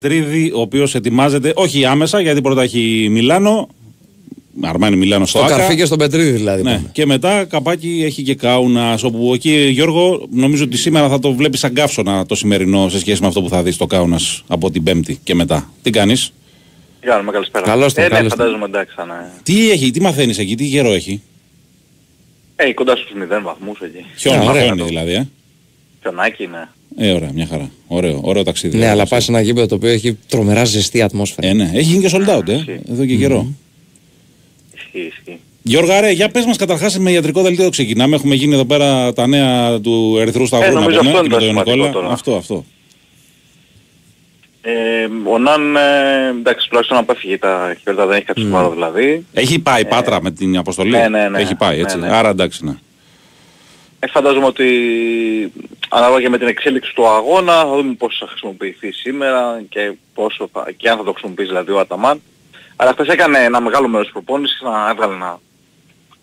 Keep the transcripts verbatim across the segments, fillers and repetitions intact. Τρίδη, ο οποίος ετοιμάζεται, όχι άμεσα, γιατί πρώτα έχει Μιλάνο, Αρμάνι Μιλάνο στο Άκα. Στο Καρφί και στον Πετρίδη δηλαδή. Ναι. Και μετά καπάκι έχει και Κάουνας, όπου εκεί Γιώργο νομίζω ότι σήμερα θα το βλέπεις σαν καύσωνα το σημερινό σε σχέση με αυτό που θα δεις το Κάουνας από την Πέμπτη και μετά. Τι κάνεις? Γιάννη, καλησπέρα. Καλώς τον, ε, καλώς τον. Φαντάζομαι εντάξει ξανά. Τι έχει, τι μαθαίνεις εκεί, τι γερό έχει? Ε, κοντά στους μηδέν βαθμούς εκεί. Χιόνι δηλαδή, ε. Χιονάκι, ναι. Ε, ωραία, μια χαρά. Ωραίο, ωραίο ταξίδι. Ναι, αλλά πας σε ένα γήπεδο το οποίο έχει τρομερά ζεστή ατμόσφαιρα. Ε, ναι. Έχει γίνει και sold out, ε, εδώ και καιρό. Ισχύει, ισχύει. Γιώργα, ρε, για πες μας καταρχάς με ιατρικό δελτίο ξεκινάμε. Έχουμε γίνει εδώ πέρα τα νέα του Ερυθρού Σταυρού. Ε, νομίζω αυτό είναι το σημαντικό τώρα. Αυτό, αυτό. Ο Ναν, εντάξει, τουλάχιστον απέφυγε τα χιλιόλτα, δεν έχει κάτι σοβαρό δηλαδή. Έχει πάει Πάτρα με την αποστολή. Έχει πάει, έτσι. Άρα εντάξει, ναι. Ε, φαντάζομαι ότι ανάλογα και με την εξέλιξη του αγώνα θα δούμε πώς θα χρησιμοποιηθεί σήμερα και, πόσο θα, και αν θα το χρησιμοποιήσει δηλαδή ο Αταμάν. Αλλά χθες έκανε ένα μεγάλο μέρος της προπόνησης, να έβγαλε ένα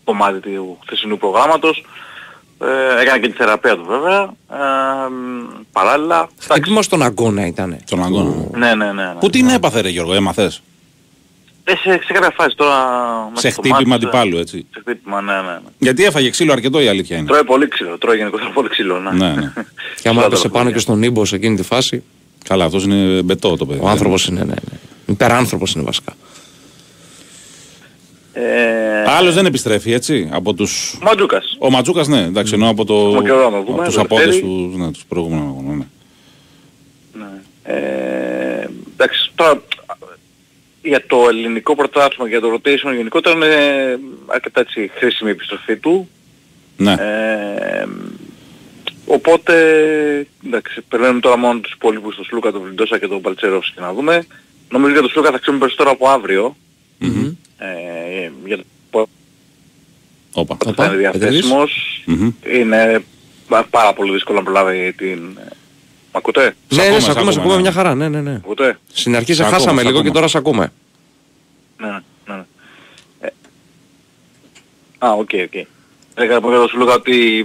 κομμάτι του χθεσινού προγράμματος. Ε, έκανε και τη θεραπεία του βέβαια. Ε, παράλληλα... Χτύπημα στον αγώνα ήταν. Στον αγώνα. Mm. Ναι, ναι, ναι, ναι. Πού την έπαθε ρε Γιώργο, έμαθες? Ε, σε, σε κάποια φάση τώρα... Σε χτύπημα αντιπάλου, έτσι. Σε χτύπημα, ναι, ναι, ναι. Γιατί έφαγε ξύλο αρκετό, η αλήθεια είναι. Τρώει πολύ ξύλο, τρώει γενικότερα πολύ ξύλο, ναι. Ναι, ναι. Και άμα έπεσε πάνω και στον Ήμπο σε εκείνη τη φάση... Καλά, αυτός είναι μπετό το παιδί. Ο άνθρωπος είναι, ναι, ναι. Υπεράνθρωπος είναι βασικά. Ε... Άλλος δεν επιστρέφει, έτσι, από τους... Ματζούκας. Ο Ματζούκας, ναι, εντάξει, ενώ από, το... από τους απόντες τους, ναι, τους προηγούμενους, ναι. Ναι. Ε, εντάξει, τώρα... Για το ελληνικό πρωτάθλημα, για το rotation γενικότερα είναι αρκετά έτσι, χρήσιμη η επιστροφή του. Ναι. Ε, οπότε, εντάξει, περιμένουμε τώρα μόνο τους υπόλοιπους, τον Σλούκα, τον Βλιντόσα και τον Παλτσερόφσκι να δούμε. Νομίζω για τον Σλούκα θα ξέρουμε περισσότερο από αύριο. Mm-hmm. Ε, για το Όπα. Όπα. είναι διαθέσιμος. Mm-hmm. Είναι πάρα πολύ δύσκολο να προλάβει την... Μ' ακούτε? Ναι, σ' ακούμε, σ' ακούμε, σ' ακούμε ναι. Μια χαρά, ναι, ναι, ναι. Ακούτε? Στην αρχή σε σ χάσαμε σ λίγο σ και τώρα σ' ακούμε. Ναι, ναι, ναι. Ε... Α, οκ, okay, οκ. Okay. Έκανα πω για το Σλούκα ότι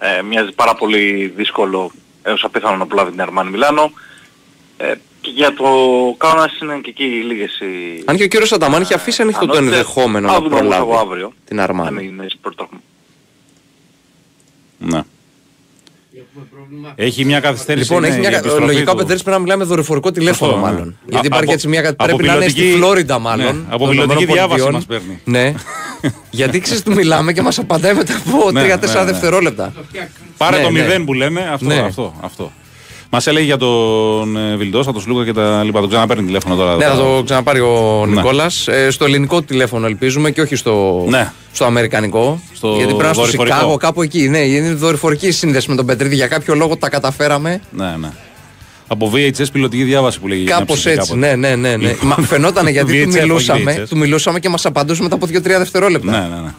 ε, μοιάζει πάρα πολύ δύσκολο έως απίθανο να προλάβει την Αρμάνι Μιλάνο. Ε, και για το Κάουνας είναι και εκεί λίγες οι... Αν και ο κύριος Αταμάν είχε αφήσει ανοιχτό το ενδεχόμενο να προλάβει την Αρμάνι. Ναι. Έχει μια καθυστέρηση. Λοιπόν, έχει μια... λογικά ο Πετρίδης πρέπει να μιλάμε δορυφορικό τηλέφωνο αυτό, μάλλον. Ναι. Γιατί υπάρχει από... έτσι μια κατάσταση. Πρέπει πιλωτική... να είναι στη Φλόριντα, μάλλον. Ναι. Από πιλωτική διάβαση μας παίρνει. Ναι. Γιατί ξέρεις τι μιλάμε και μας απαντάει μετά από ναι, τρία τέσσερα ναι, ναι. δευτερόλεπτα. Πάρε ναι, το μηδέν ναι. που λέμε. Αυτό, ναι. αυτό, αυτό. Μας έλεγε για τον Βιλντόσα, τον Σλούκα και τα λοιπά. Τον ξαναπαίρνει τηλέφωνο τώρα. Ναι, θα το ξαναπάρει ο Νικόλας. Στο ελληνικό τηλέφωνο ελπίζουμε και όχι στο. Στο αμερικανικό, στο γιατί πρέπει να στο Σικάγο, κάπου εκεί. Ναι, είναι δορυφορική σύνδεση με τον Πετρίδη, για κάποιο λόγο τα καταφέραμε. Ναι, ναι. Από βι έιτς ες πιλωτική διάβαση που λέγεται. Κάπως έτσι, κάποτε. ναι, ναι, ναι. ναι. Μα, φαινότανε γιατί του, μιλούσαμε, του μιλούσαμε και μας απαντούσε μετά από δύο τρία δευτερόλεπτα. Ναι, ναι, ναι.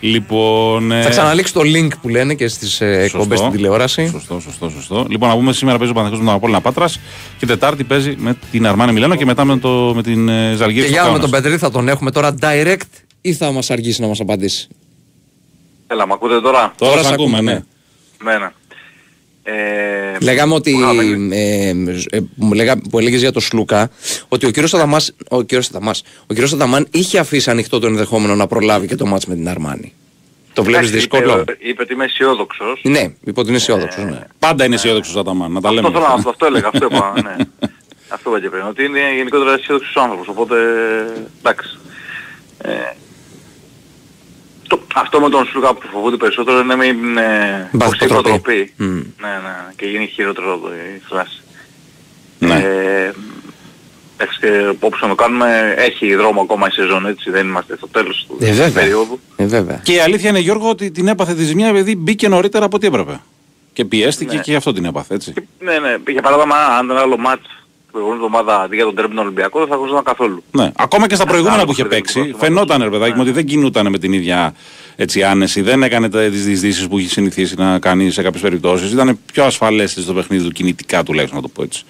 Λοιπόν, θα ξαναλήξει το link που λένε και στις εκπομπές στην τηλεόραση. Σωστό, σωστό, σωστό. Λοιπόν, να πούμε σήμερα παίζει ο Παναθηναϊκός με τον Απόλλωνα Πάτρας και Τετάρτη παίζει με την Αρμάνι Μιλάνο και μετά με, το, με την Ζαλγίρη. Και για με τον Πετρίδη θα τον έχουμε τώρα direct. Ή θα μας αργήσει να μας απαντήσει? Έλα, μ' ακούτε τώρα? Τώρα, τώρα σ' ακούμε, ναι. Μένα. Ε, Λέγαμε ότι, ε, ε, ε, που έλεγες για το Σλούκα, ότι ο κύριος Αταμάς, ο κύριος Αταμάς, ο κύριος Αταμάν είχε αφήσει ανοιχτό το ενδεχόμενο να προλάβει και το μάτς με την Αρμάνι. Το βλέπεις δύσκολο? Είπε ότι είμαι αισιόδοξος. Ναι, είπε ότι είναι αισιόδοξος, ναι. Πάντα είναι αισιόδοξος ο Αταμάν, να τα λέμε. Αυτό, αυτό έλεγα, αυτό είπα, ναι. Αυτό είπα και πριν, ότι είναι γενικότερα αισιόδοξος άνθρωπος, οπότε εντάξει. Ε, το, αυτό με τον Σλούκα που φοβούνται περισσότερο είναι να μην υποστηροτροπεί. Mm. Ναι, ναι, και γίνει χειρότερο η φράση. Ναι. Ε, και όπως να το κάνουμε, έχει δρόμο ακόμα η σεζόν, έτσι, δεν είμαστε στο τέλος του ε, περίοδου. Ε, βέβαια. Και η αλήθεια είναι, Γιώργο, ότι την έπαθε τη ζημιά επειδή μπήκε νωρίτερα από ό,τι έπρεπε. Και πιέστηκε ναι. και γι' αυτό την έπαθε, έτσι. Και, ναι, ναι, για παράδειγμα, αν ήταν άλλο μάτσο. Προηγούμενη εβδομάδα αντί για τον Τρέμπνο Ολυμπιακό δεν θα ακούσαμε καθόλου. Ναι. Ακόμα και στα προηγούμενα που είχε παίξει, φαινόταν ρε παιδάκι μου ότι δεν κινούταν με την ίδια έτσι, άνεση, δεν έκανε τις διεισδύσεις που είχε συνηθίσει να κάνει σε κάποιες περιπτώσεις. Ήταν πιο ασφαλές στο παιχνίδι του, κινητικά τουλάχιστον να το πω έτσι.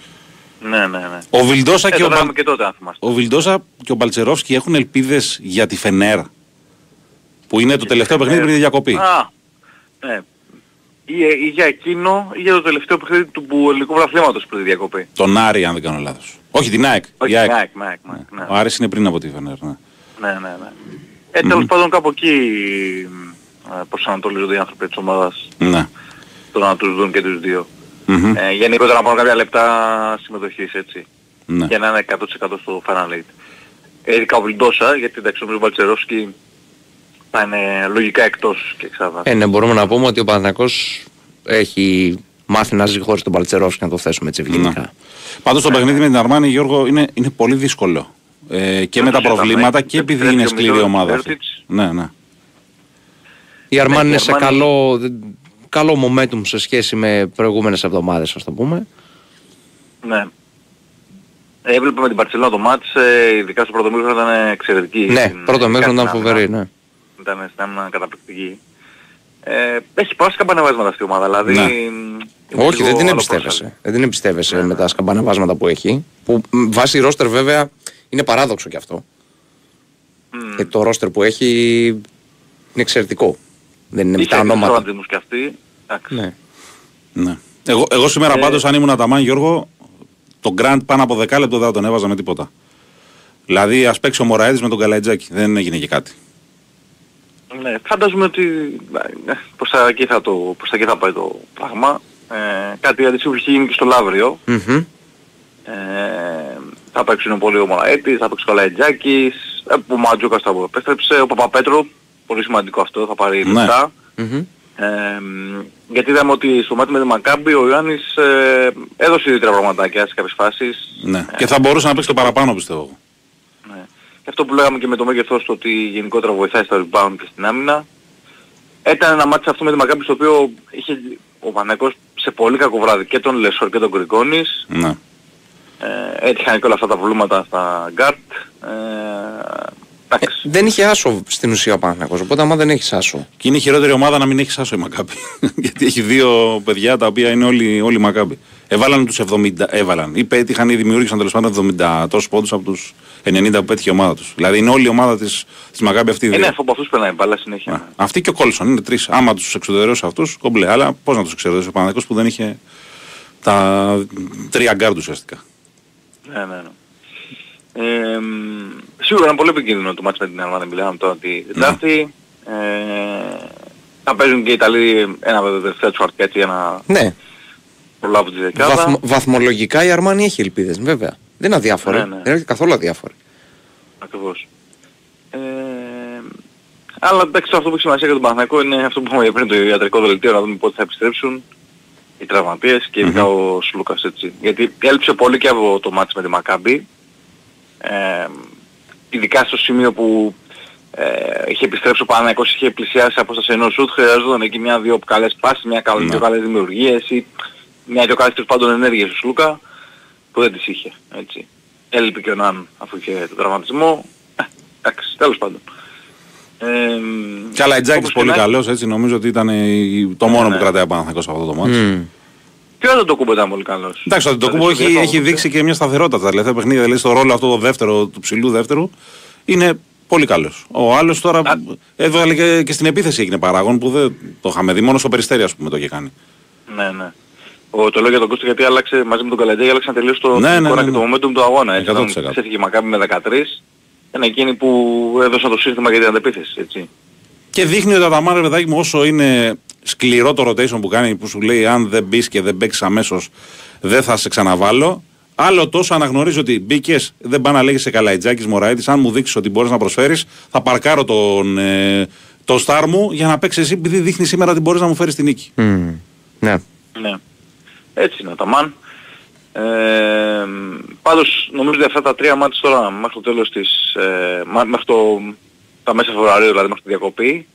Ναι, ναι, ναι. Ο Βιλντόσα ε, και, Μπα... και, ο Βιλντόσα και ο Μπαλτσερόφσκι έχουν ελπίδες για τη Φενέρ που είναι το τελευταίο παιχνίδι πριν τη διακοπή. Α, ναι. ή, ή για εκείνο ή για το τελευταίο παιχνίδι του ελληνικού βραθλήματος πριν τη διακοπή. Τον Άρη, αν δεν κάνω λάθος. Όχι την ΑΕΚ. Όχι την ΑΕΚ. Ναι. Ο Άρης είναι πριν από τη Φενέρ. Ναι, ναι, ναι. ναι. Ε, τέλος mm-hmm. πάντων κάπου εκεί προσανατολίζονται οι άνθρωποι της ομάδας. Ναι. Το να τους δουν και τους δύο. Mm-hmm. Ε, γενικότερα να πάρω κάποια λεπτά συμμετοχής έτσι. Ναι. Για να είναι εκατό τοις εκατό στο Final Eight. Έρικα ο Βιλντόσα, γιατί εντάξει ο Μπαλτσερόφσκι θα είναι λογικά εκτός και εξάδα. Ε, ναι, μπορούμε να πούμε ότι ο Παναθηναϊκός έχει μάθει να ζει χωρίς τον Μπαλτσερόφσκι, να το θέσουμε έτσι ευγενικά. Ναι. Πάντως το παιχνίδι με την Αρμάνη, Γιώργο, είναι, είναι πολύ δύσκολο. Ε, και με τα προβλήματα και επειδή είναι σκληρή ομάδα αυτή. Ναι, ναι. Η Αρμάνη είναι σε καλό, καλό momentum σε σχέση με προηγούμενες εβδομάδες, ας το πούμε. Ναι. Έβλεπα με την Μπαρτσελόνα το μάτς, ειδικά στο πρώτο μήχρονο ήταν εξαιρετική. Ναι, πρώτο μήχρονο ήταν φοβερή, ναι. Ήταν, ήταν καταπληκτική. Ε, έχει πολλά σκαμπανεβάσματα αυτή η ομάδα, δηλαδή... Ναι. Όχι, δεν την εμπιστεύεσαι. Δεν την εμπιστεύεσαι ναι, με τα σκαμπανεβάσματα που έχει. Που βάσει ρόστερ βέβαια είναι παράδοξο κι αυτό. Mm. Και το ρόστερ που έχει είναι εξαιρετικό. Δεν είναι είχε με τα ονόματα. Αυτή, ναι. Ναι. Εγώ, εγώ σήμερα ε... πάντως αν ήμουν Αταμάν Γιώργο, τον Γκραντ πάνω από δέκα λεπτό δεν τον έβαζα με τίποτα. Δηλαδή ας παίξει ο Μωραέδης με τον Καλαϊτζάκη. Δεν έγινε και κάτι. Ναι, φαντάζομαι ότι προς τα εκεί θα, το, προς τα εκεί θα πάει το πράγμα. Ε, κάτι αντίστοιχο είχε γίνει και στο Λαύριο. Mm-hmm. Ε, θα παίξουν πολύ ο Μωραέτης, θα παίξει ο Καλαϊτζάκης, ο Μαντζούκας θα επέστρεψε, ο Παπαπέτρο, πολύ σημαντικό αυτό, θα πάρει λεπτά. Ναι. Mm-hmm. Ε, γιατί είδαμε ότι στο μάτι με τη Μακάμπη ο Ιωάννης ε, έδωσε δύο-τρία πραγματάκια σε κάποιες φάσεις. Ναι. Ε, και θα μπορούσε να παίξει το παραπάνω πιστεύω. Ναι. Και αυτό που λέγαμε και με το μέγεθος του ότι γενικότερα βοηθάει στα rebound και στην άμυνα. Ήταν ένα μάτι αυτό με τη Μακάμπη στο οποίο είχε ο Παναίκος σε πολύ κακό βράδυ και τον Λεσόρ και τον Κρικόνης. Ναι. Ε, έτυχαν και όλα αυτά τα προβλήματα στα γκάρτ. Ε, Ε, δεν είχε άσο στην ουσία ο Παναθηναϊκός, οπότε άμα δεν έχει άσο. Και είναι η χειρότερη ομάδα να μην έχει άσο η Μακάμπη. Γιατί έχει δύο παιδιά τα οποία είναι όλοι, όλοι Μακάμπη. Έβαλαν τους εβδομήντα, έβαλαν. Ή πέτυχαν ή δημιούργησαν τέλος πάντων εβδομήντα τόσους πόντους από τους ενενήντα που πέτυχε η ομάδα τους. Δηλαδή είναι όλη η ομάδα της, της Μακάμπη αυτή. Είναι από αυτούς περνάει μπάλα συνέχεια. Α, αυτή και ο Κόλσον είναι τρεις. Άμα τους εξουδερώσει αυτούς, κομπλέ. Αλλά πώς να τους εξουδερώσει ο Παναθηναϊκός που δεν είχε τα τρία γκάρντ ουσιαστικά. Ναι, ναι, ναι. Ε, σίγουρα είναι πολύ επικίνδυνο το μάτς με την Αρμάνη, μιλάμε τώρα ότι εντάξει mm. ε, θα παίζουν και οι Ιταλοί ένα τελευταίο του αρκέτσι για να ναι. προλάβουν τη δεκάδα. Βαθμ, βαθμολογικά η Αρμάνη έχει ελπίδες βέβαια, δεν είναι αδιάφορη, ναι, ναι. δεν είναι καθόλου αδιάφορη. Ακριβώς. Ε, αλλά εντάξει αυτό που έχει σημασία για τον Παναθηναϊκό είναι αυτό που είπαμε πριν το ιατρικό δελτίο, να δούμε πότε θα επιστρέψουν οι τραυματίες και ειδικά mm-hmm. ο Σλούκας έτσι. Γιατί έλειψε πολύ και από το μάτς με τη Μακάμπη. Ε, ειδικά στο σημείο που ε, είχε επιστρέψει ο Παναθηναϊκός, είχε πλησιάσει απόσταση ενός σουτ, χρειαζόταν εκεί μια-δυο καλές πάσεις, μια-δυο yeah. καλές δημιουργίες ή μια-δυο καλές τέλος πάντων ενέργειες του Σλούκα που δεν τις είχε. Έτσι. Έλειπε και ο Ναν αφού είχε τον τραυματισμό. Ε, εντάξει, τέλος πάντων. Ε, Καλά, η Τζάκης πολύ καλός, έτσι νομίζω ότι ήταν η, το μόνο yeah, που κρατάει ο Παναθηναϊκός από αυτό το μάτς. Mm. Ποιο το Τοκούμπο ήταν πολύ καλός. Εντάξει, το Τοκούμπο έχει, έχει δείξει και μια σταθερότητα τα τελευταία παιχνίδια. Δηλαδή στο ρόλο αυτό το δεύτερο, του ψηλού δεύτερου, είναι πολύ καλός. Ο άλλος τώρα Α... έβγαλε και, και στην επίθεση έγινε παράγον που δεν το είχαμε δει. Μόνο στο Περιστέρι, ας πούμε, το είχε κάνει. Ναι, ναι. Ο, το λέω για τον Κώστο γιατί άλλαξε μαζί με τον Καλαντζέ, άλλαξαν τελείως το ναι, ναι, ναι, ναι. και το momentum του αγώνα. Έτσι. Ξέφυγε η Μακάμπη με δεκατρία. Ήταν εκείνη που έδωσαν το σύστημα για την αντεπίθεση. Έτσι. Και δείχνει ότι ο Ταμάρ, παιδάκι μου, όσο είναι σκληρό το rotation που κάνει, που σου λέει αν δεν μπεις και δεν παίξεις αμέσως δεν θα σε ξαναβάλω. Άλλο τόσο αναγνωρίζει ότι μπήκες, δεν πάει να λέγεις σε Καλαϊτζάκης, Μωραέτης, αν μου δείξεις ότι μπορείς να προσφέρεις, θα παρκάρω τον ε, το στάρ μου για να παίξεις εσύ, επειδή δείχνει σήμερα ότι μπορείς να μου φέρεις τη νίκη. Mm. Ναι. ναι. Έτσι είναι ο Ταμάν. Ε, πάντως νομίζω ότι αυτά τα τρία μάτς τώρα μέχρι το τέλος της, ε, μέχρι το, τα μέσα Φεβρουαρίου, δηλαδή μέχρι τη διακοπή,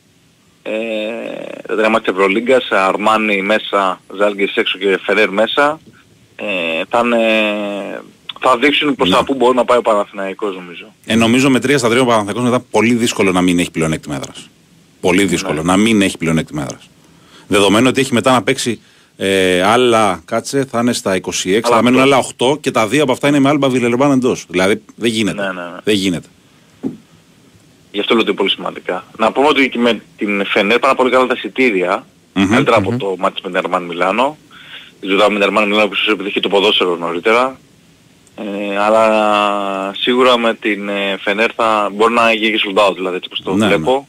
τα τρία μάτια της Ευρωλίγκας, Αρμάνι μέσα, Ζάλγκης έξω και Φενέρ μέσα, ε, θα, είναι, θα δείξουν προς ναι. τα που μπορεί να πάει ο Παναθηναϊκός νομίζω. Ε, νομίζω με τρία στα τρία ο Παναθηναϊκός μετά πολύ δύσκολο να μην έχει πλεονέκτημα έδρας. Πολύ δύσκολο ναι. να μην έχει πλεονέκτημα έδρας. Δεδομένου ότι έχει μετά να παίξει ε, άλλα κάτσε, θα είναι στα είκοσι έξι, αλλά θα μένουν άλλα οκτώ και τα δύο από αυτά είναι με Άλμπα Βιλερμπάν εντός. Δηλαδή δεν γίνεται. Ναι, ναι, ναι. Δεν γίνεται. Γι' αυτό λέω ότι είναι πολύ σημαντικά. Να πούμε ότι με την Φενέρ πάνε πολύ καλά τα εισιτήρια. Καλύτερα από το μάτι με την Αρμάν Μιλάνο. Ζητάμε με την Αρμάν Μιλάνο που ίσως επιτυχεί το ποδόσφαιρο νωρίτερα. Ε, αλλά σίγουρα με την Φενέρ θα μπορεί να γίνει και sold out, δηλαδή έτσι όπως το ναι, βλέπω. Ναι.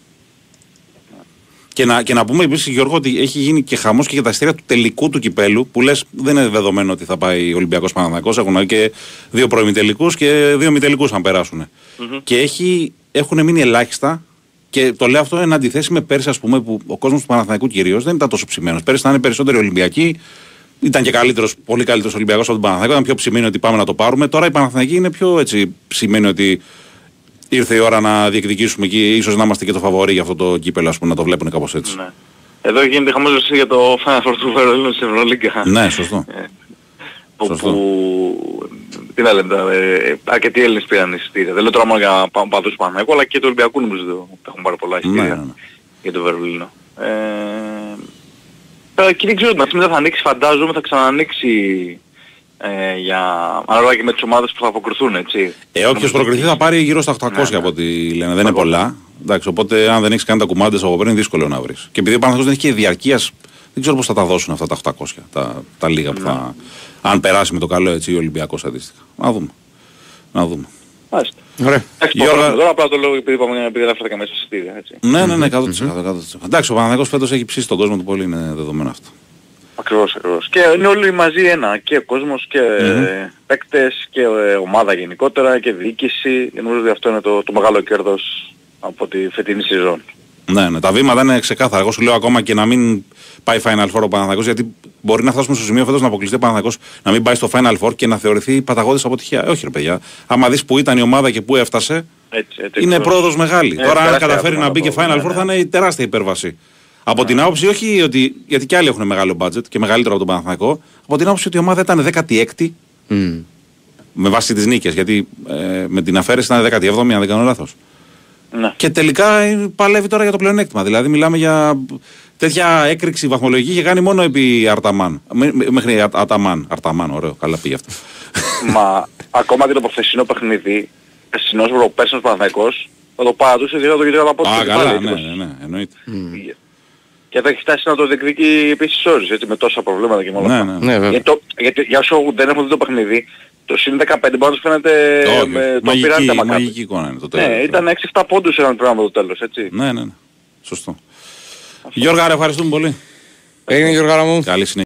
Και, να, και να πούμε επίσης, Γιώργο, ότι έχει γίνει και χαμός και για τα εισιτήρια του τελικού του κυπέλου που λες δεν είναι δεδομένο ότι θα πάει ο Ολυμπιακός Παναθηναϊκός. Έχουν και δύο προημιτελικούς και δύο μητελικούς αν περάσουν. Mm-hmm. Και έχει, έχουν μείνει ελάχιστα. Και το λέω αυτό εν αντιθέσει με πέρσι, ας πούμε, που ο κόσμος του Παναθηναϊκού κυρίως δεν ήταν τόσο ψημένος. Πέρσι ήταν περισσότεροι Ολυμπιακοί. Ήταν και καλύτερος, πολύ καλύτερος Ολυμπιακός από τον Παναθηναϊκό. Ήταν πιο ψημένη ότι πάμε να το πάρουμε. Τώρα η Παναθηναϊκή είναι πιο έτσι ψημένη ότι ήρθε η ώρα να διεκδικήσουμε εκεί, ίσως να είμαστε και το φαβορί για αυτό το κύπελο, ας πούμε, να το βλέπουν κάπως έτσι. Ναι. Εδώ γίνεται χαμός για το Final Four του Βερολίνου στην Ευρωλίγκα. Ναι, σωστό. Όπου τι να λέμε, ε, αρκετοί Έλληνες πήραν εισιτήρια. Δεν λέω τώρα μόνο για παντού του Παναθηναϊκού, αλλά και του Ολυμπιακού νομίζω έχουν πάρει πολλά εισιτήρια για το Βερολίνο. Και δεν ξέρω ότι μετά θα ανοίξει, φαντάζομαι θα ξανανοίξει ε, για ανάλογα και με τις ομάδες που θα αποκριθούν, έτσι. Ε, όποιος προκριθεί θα πάρει γύρω στα οκτακόσια, ναι, από ό,τι λένε, ναι, δεν είναι πολλά. Εντάξει, οπότε αν δεν έχεις κάνει τα κουμάντες από πριν, δύσκολο να βρεις. Και επειδή ο Παναθηναϊκός δεν έχει και διαρκείας, δεν ξέρω πώς θα τα δώσουν αυτά τα οκτακόσια, τα, τα λίγα που ναι, θα... Αν περάσει με το καλό, έτσι, ο Ολυμπιακός αντίστοιχα. Να δούμε. Να δούμε. Μάλιστα. Ωραία. Τώρα απλά το λέω επειδή είπαμε επειδή γράφτηκα μέσα στη στήδια, έτσι. Ναι, ναι, ναι, εκατό τοις εκατό. Εντάξει, ο Παναθηναϊκός φέτος έχει ψήσει τον κόσμο του πολύ, είναι δεδομένο αυτό. Ακριβώς, ακριβώς. Και είναι όλοι μαζί ένα, και κόσμος και παίκτες και ομάδα γενικότερα και διοίκηση. Νομίζω ότι αυτό είναι το μεγάλο κέρδος από τη φετινή σεζόν. Ναι, ναι, τα βήματα είναι ξεκάθαρα. Εγώ σου λέω ακόμα και να μην πάει Final Four ο Παναθηναϊκός, γιατί μπορεί να φτάσουμε στο σημείο φέτος να αποκλειστεί ο Παναθηναϊκός, να μην πάει στο Final Four και να θεωρηθεί παταγώδης αποτυχία. Όχι, ρε παιδιά. Άμα δεις που ήταν η ομάδα και που έφτασε, έτσι, έτσι, είναι πρόοδος μεγάλη. Ε, Τώρα, αν καταφέρει να μπει και Final Four, θα είναι τεράστια υπέρβαση. Από ναι, την άποψη, όχι ότι. Γιατί κι άλλοι έχουν μεγάλο budget και μεγαλύτερο από τον Παναθηναϊκό, από την άποψη ότι η ομάδα ήταν δέκατη έκτη mm. με βάση τις νίκες. Γιατί ε, με την αφαίρεση ήταν δέκατη έβδομη, αν δεν κάνω λάθος. Ναι. Και τελικά παλεύει τώρα για το πλεονέκτημα. Δηλαδή, μιλάμε για τέτοια έκρηξη βαθμολογική είχε κάνει μόνο επί Αρταμάν. Μέχρι Αταμάν. Αρταμάν, ωραίο, καλά πήγε αυτό. Μα ακόμα και το προχθεσινό παιχνίδι, χθεσινός Ευρωπαίος Παναθηναϊκός, θα το παρατούσε δηλαδή το γυρνάει από το Α, καλά, ναι, ναι, ναι, εννοείται. Mm. Και θα έχει φτάσει να το διεκδικεί επίσης όρις, έτσι, με τόσα προβλήματα και μόνο. Ναι, ναι, ναι, ναι, γιατί, το, γιατί για όσου δεν έχουν δει το παιχνίδι, το συν δεκαπέντε μπορεί φαίνεται okay, με το πειράζει τα μακάρι. Μαγική εικόνα είναι το τέλος. Ναι, ήταν έξι εφτά πόντους έναν πράγμα το τέλος, έτσι. Ναι, ναι, ναι. Σωστό. Αυτό. Γιώργα, ρε, ευχαριστούμε πολύ. Έγινε, Γιώργα μου. Καλή συνέχεια.